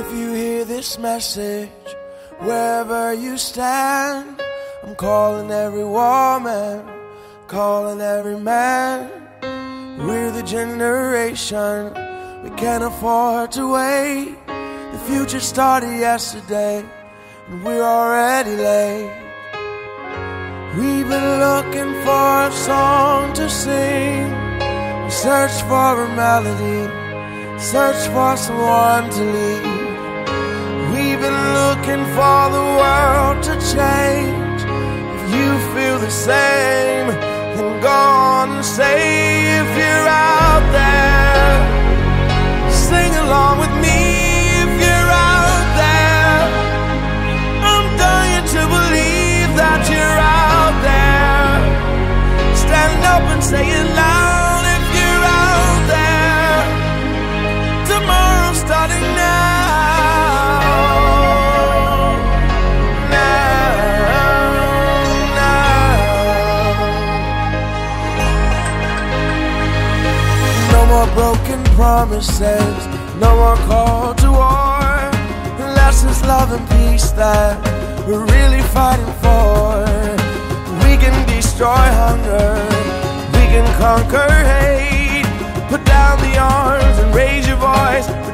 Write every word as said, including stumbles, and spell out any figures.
If you hear this message, wherever you stand, I'm calling every woman, calling every man. We're the generation, we can't afford to wait. The future started yesterday, and we're already late. We've been looking for a song to sing. We search for a melody, search for someone to lead. We've been looking for the world to change. If you feel the same, then go on and say, if you're out there, sing along with me. If you're out there, I'm dying to believe that you're out there. Stand up and say it loud. If you're out there, tomorrow's starting now. No more broken promises, no more call to war, unless it's love and peace that we're really fighting for. We can destroy hunger, we can conquer hate. Put down the arms and raise your voice.